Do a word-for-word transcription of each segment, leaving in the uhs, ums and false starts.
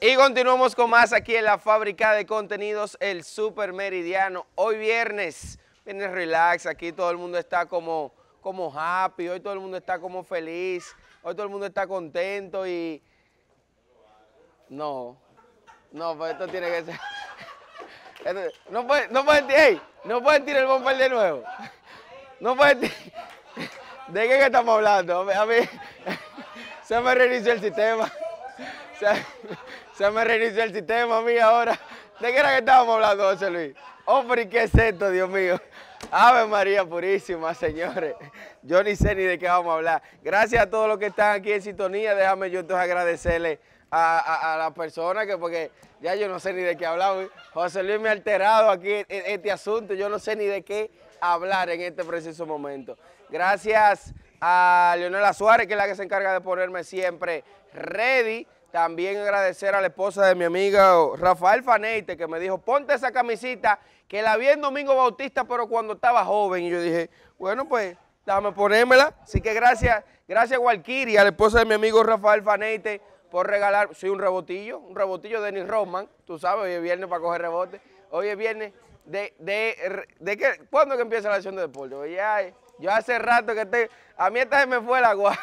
Y continuamos con más aquí en la fábrica de contenidos, El Super Meridiano. Hoy viernes, viernes relax, aquí todo el mundo está como, como happy, hoy todo el mundo está como feliz, hoy todo el mundo está contento y... No, no, pues esto tiene que ser... Esto... No pueden no puede, hey, no puede tirar el bomber de nuevo. No pueden... ¿De qué estamos hablando? A mí... Se me reinició el sistema. Se, se me reinició el sistema a mí ahora. ¿De qué era que estábamos hablando, José Luis? Oh, pero ¿qué es esto, Dios mío? Ave María Purísima, señores. Yo ni sé ni de qué vamos a hablar. Gracias a todos los que están aquí en sintonía. Déjame yo entonces agradecerle a, a, a las personas, que porque ya yo no sé ni de qué hablar. José Luis me ha alterado aquí en, en este asunto. Yo no sé ni de qué hablar en este preciso momento. Gracias a Leonela Suárez, que es la que se encarga de ponerme siempre ready. También agradecer a la esposa de mi amiga Rafael Faneite, que me dijo, ponte esa camisita, que la vi en Domingo Bautista, pero cuando estaba joven. Y yo dije, bueno, pues, déjame ponérmela. Así que gracias, gracias Walkiri, a la esposa de mi amigo Rafael Faneite, por regalar, sí, un rebotillo, un rebotillo de Dennis Rothman. Tú sabes, hoy es viernes para coger rebote. Hoy es viernes de, de, de, de ¿qué? ¿Cuándo que empieza la acción de deporte? Ya, yo hace rato que estoy, a mí esta vez me fue la guagua.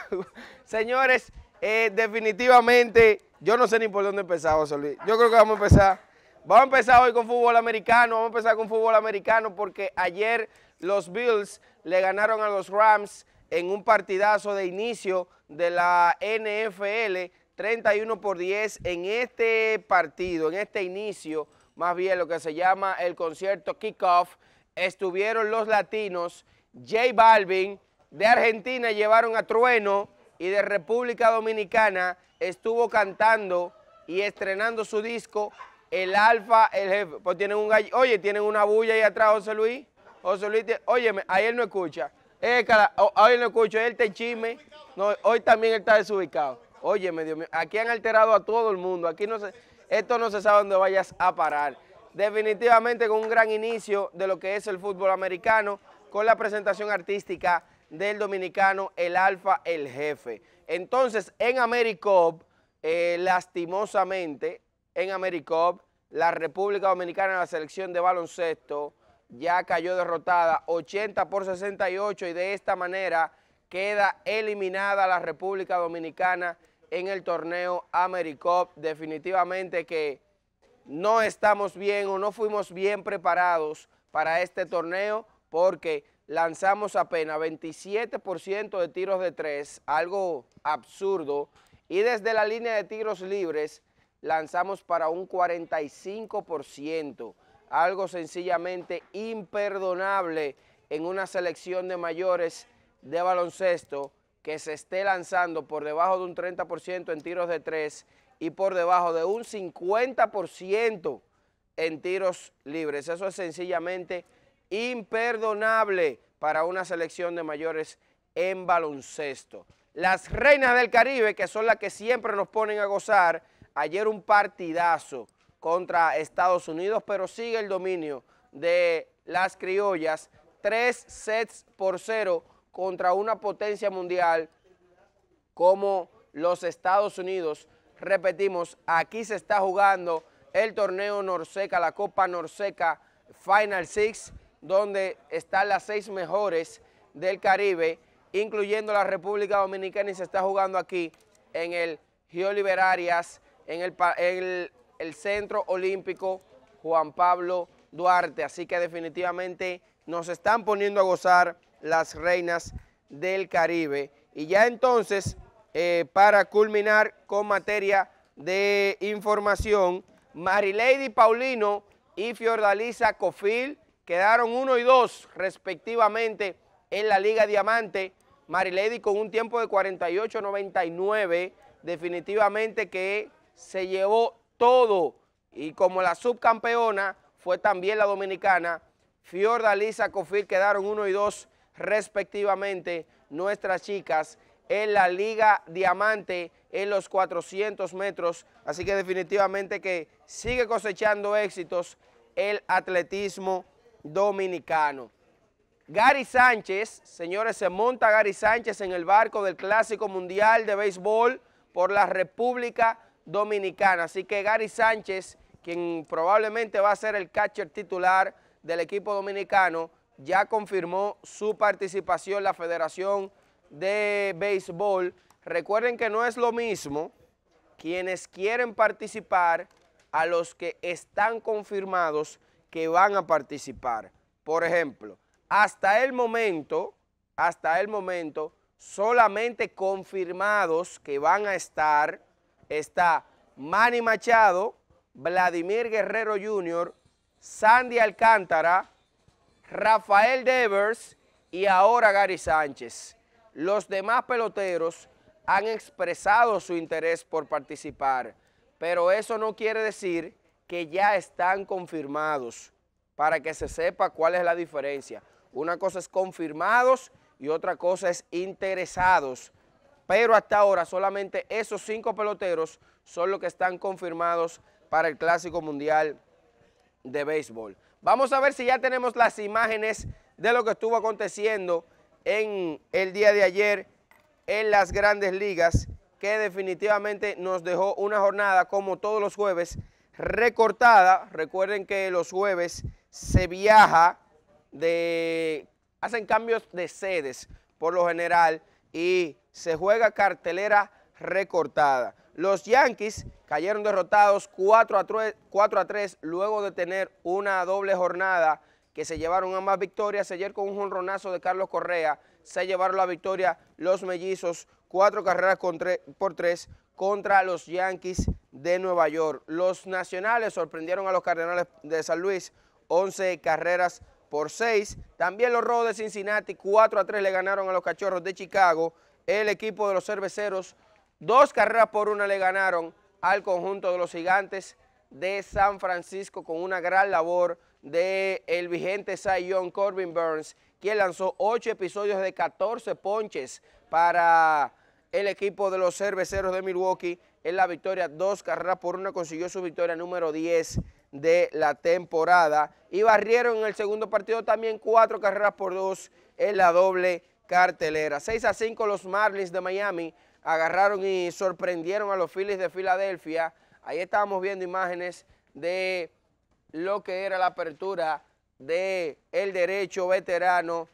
Señores, Eh, definitivamente, yo no sé ni por dónde empezar, José Luis. Yo creo que vamos a empezar. Vamos a empezar hoy con fútbol americano. Vamos a empezar con fútbol americano porque ayer los Bills le ganaron a los Rams en un partidazo de inicio de la N F L, treinta y uno por diez en este partido, en este inicio, más bien lo que se llama el concierto kickoff. Estuvieron los latinos, J Balvin, de Argentina llevaron a Trueno, y de República Dominicana estuvo cantando y estrenando su disco El Alfa El Jefe. Pues tienen un gallo, oye, tienen una bulla ahí atrás, José Luis. José Luis, oye, ahí él no escucha. Eh, cala, hoy él no escucha, él te chisme. No, hoy también él está desubicado. Óyeme, Dios mío, aquí han alterado a todo el mundo. Aquí no se, esto no se sabe dónde vayas a parar. Definitivamente con un gran inicio de lo que es el fútbol americano, con la presentación artística del dominicano El Alfa El Jefe. Entonces, en AmeriCup, eh, lastimosamente, en AmeriCup, la República Dominicana en la selección de baloncesto ya cayó derrotada ochenta por sesenta y ocho y de esta manera queda eliminada la República Dominicana en el torneo AmeriCup. Definitivamente que no estamos bien o no fuimos bien preparados para este torneo porque lanzamos apenas veintisiete por ciento de tiros de tres, algo absurdo, y desde la línea de tiros libres lanzamos para un cuarenta y cinco por ciento, algo sencillamente imperdonable en una selección de mayores de baloncesto que se esté lanzando por debajo de un treinta por ciento en tiros de tres y por debajo de un cincuenta por ciento en tiros libres. Eso es sencillamente imperdonable para una selección de mayores en baloncesto. Las reinas del Caribe, que son las que siempre nos ponen a gozar, ayer un partidazo contra Estados Unidos, pero sigue el dominio de las criollas, tres sets por cero contra una potencia mundial como los Estados Unidos. Repetimos, aquí se está jugando el torneo Norseca, la Copa Norseca Final Six, donde están las seis mejores del Caribe, incluyendo la República Dominicana, y se está jugando aquí en el Geoliberarias, en el, el, el Centro Olímpico Juan Pablo Duarte. Así que definitivamente nos están poniendo a gozar las reinas del Caribe. Y ya entonces, eh, para culminar con materia de información, Marileidy Paulino y Fiordaliza Cofil quedaron uno y dos respectivamente en la Liga Diamante. Marileidy con un tiempo de cuarenta y ocho noventa y nueve, definitivamente que se llevó todo. Y como la subcampeona fue también la dominicana, Fiordaliza Cofil quedaron uno y dos respectivamente nuestras chicas en la Liga Diamante en los cuatrocientos metros. Así que definitivamente que sigue cosechando éxitos el atletismo dominicano. Gary Sánchez, señores, se monta Gary Sánchez en el barco del Clásico Mundial de Béisbol por la República dominicano. Así que Gary Sánchez, quien probablemente va a ser el catcher titular del equipo dominicano, ya confirmó su participación en la Federación de Béisbol. Recuerden que no es lo mismo quienes quieren participar a los que están confirmados que van a participar. Por ejemplo, hasta el momento, hasta el momento, solamente confirmados que van a estar, está Manny Machado, Vladimir Guerrero junior, Sandy Alcántara, Rafael Devers y ahora Gary Sánchez. Los demás peloteros han expresado su interés por participar, pero eso no quiere decir que ya están confirmados, para que se sepa cuál es la diferencia. Una cosa es confirmados y otra cosa es interesados, pero hasta ahora solamente esos cinco peloteros son los que están confirmados para el Clásico Mundial de Béisbol. Vamos a ver si ya tenemos las imágenes de lo que estuvo aconteciendo en el día de ayer en las Grandes Ligas, que definitivamente nos dejó una jornada, como todos los jueves, recortada. Recuerden que los jueves se viaja, de, hacen cambios de sedes por lo general y se juega cartelera recortada. Los Yankees cayeron derrotados cuatro a tres luego de tener una doble jornada que se llevaron ambas victorias. Ayer con un jonronazo de Carlos Correa se llevaron la victoria los mellizos, cuatro carreras por tres contra los Yankees de Nueva York. Los nacionales sorprendieron a los Cardenales de San Luis, once carreras por seis. También los Rojos de Cincinnati, cuatro a tres le ganaron a los Cachorros de Chicago. El equipo de los Cerveceros, dos carreras por una le ganaron al conjunto de los Gigantes de San Francisco, con una gran labor del vigente Cy Young Corbin Burns, quien lanzó ocho episodios de catorce ponches para el equipo de los Cerveceros de Milwaukee en la victoria. Dos carreras por una consiguió su victoria número diez de la temporada. Y barrieron en el segundo partido también cuatro carreras por dos en la doble cartelera. seis a cinco los Marlins de Miami agarraron y sorprendieron a los Phillies de Filadelfia. Ahí estábamos viendo imágenes de lo que era la apertura del derecho veterano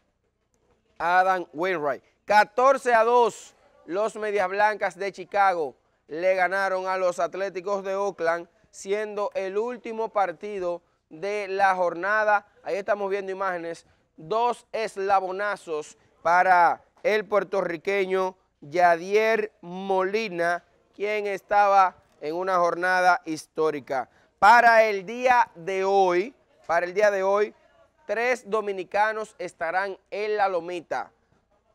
Adam Winwright. catorce a dos los Medias Blancas de Chicago le ganaron a los Atléticos de Oakland, siendo el último partido de la jornada. Ahí estamos viendo imágenes, dos eslabonazos para el puertorriqueño Yadier Molina, quien estaba en una jornada histórica. Para el día de hoy, para el día de hoy, tres dominicanos estarán en la lomita.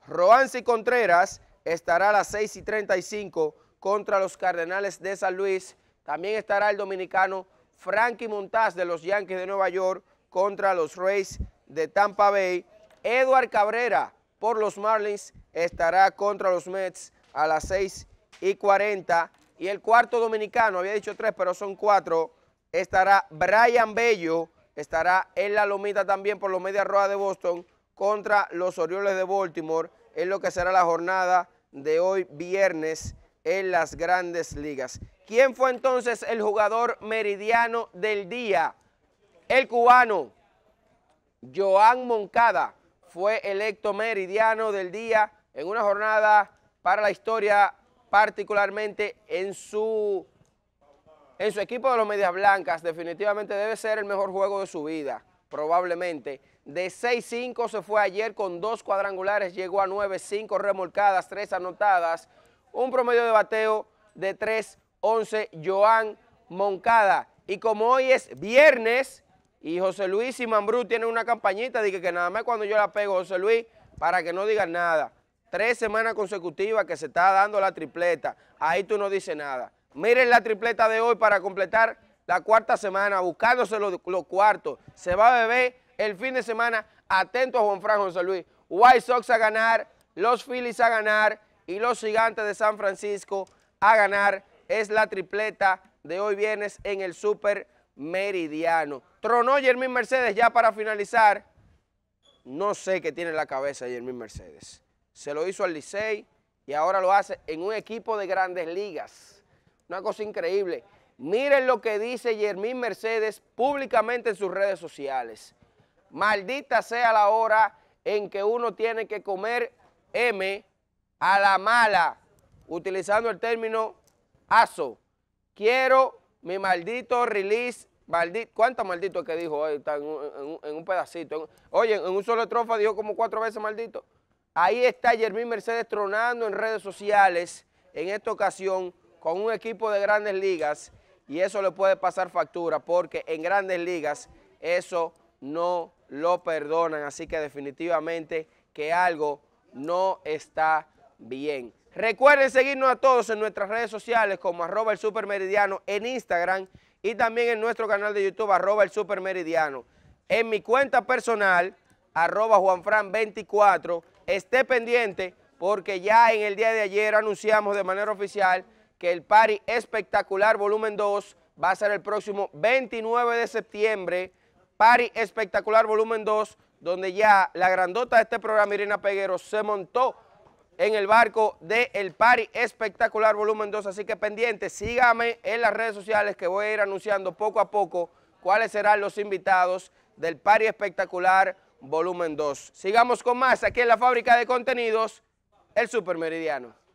Roanzi Contreras estará a las seis y treinta y cinco contra los Cardenales de San Luis. También estará el dominicano Frankie Montas de los Yankees de Nueva York contra los Rays de Tampa Bay. Eduard Cabrera por los Marlins estará contra los Mets a las seis y cuarenta. Y el cuarto dominicano, había dicho tres, pero son cuatro, estará Brian Bello, estará en la lomita también por los Medias Rojas de Boston contra los Orioles de Baltimore, en lo que será la jornada de hoy viernes en las Grandes Ligas. ¿Quién fue entonces el jugador meridiano del día? El cubano Joan Moncada fue electo meridiano del día en una jornada para la historia, particularmente en su, en su equipo de los Medias Blancas. Definitivamente debe ser el mejor juego de su vida, probablemente. De seis cinco se fue ayer con dos cuadrangulares, llegó a nueve, cinco remolcadas, tres anotadas, un promedio de bateo de tres once, Joan Moncada. Y como hoy es viernes y José Luis y Mambrú tienen una campañita, dije que nada más cuando yo la pego, José Luis, para que no digan nada. Tres semanas consecutivas que se está dando la tripleta, ahí tú no dices nada. Miren la tripleta de hoy para completar la cuarta semana, buscándose los lo cuartos. Se va a beber el fin de semana, atento a Juanfran José Luis. White Sox a ganar, los Phillies a ganar y los Gigantes de San Francisco a ganar. Es la tripleta de hoy viernes en el Super Meridiano. Tronó Yermín Mercedes ya para finalizar. No sé qué tiene en la cabeza Yermín Mercedes. Se lo hizo al Licey y ahora lo hace en un equipo de Grandes Ligas. Una cosa increíble. Miren lo que dice Yermín Mercedes públicamente en sus redes sociales. Maldita sea la hora en que uno tiene que comer M a la mala, utilizando el término aso. Quiero mi maldito release. Maldito, ¿cuántos malditos que dijo hoy? Está en, en, en un pedacito. En, oye, en un solo estrofa dijo como cuatro veces maldito. Ahí está Yermín Mercedes tronando en redes sociales, en esta ocasión, con un equipo de Grandes Ligas, y eso le puede pasar factura, porque en Grandes Ligas eso no lo perdonan. Así que definitivamente que algo no está bien. Recuerden seguirnos a todos en nuestras redes sociales como arroba el Super Meridiano en Instagram, y también en nuestro canal de YouTube, arroba el Super Meridiano. En mi cuenta personal, arroba juanfran veinticuatro, esté pendiente porque ya en el día de ayer anunciamos de manera oficial que el Party Espectacular Volumen dos va a ser el próximo veintinueve de septiembre. Party Espectacular Volumen dos, donde ya la grandota de este programa, Irina Peguero, se montó en el barco del Party Espectacular Volumen dos. Así que pendiente, sígame en las redes sociales que voy a ir anunciando poco a poco cuáles serán los invitados del Party Espectacular Volumen dos. Sigamos con más aquí en la fábrica de contenidos, el Super Meridiano.